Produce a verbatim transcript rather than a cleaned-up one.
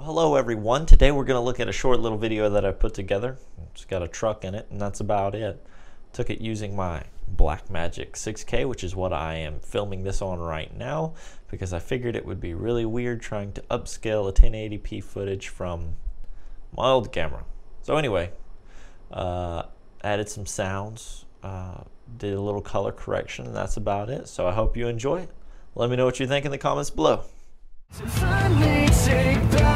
Well, hello everyone. Today we're going to look at a short little video that I put together. It's got a truck in it and that's about it. Took it using my Black Magic six K, which is what I am filming this on right now, because I figured it would be really weird trying to upscale a ten eighty p footage from my old camera. So anyway, uh, added some sounds, uh, did a little color correction, and that's about it. So I hope you enjoy it. Let me know what you think in the comments below. To finally take back